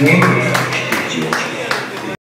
Yeah.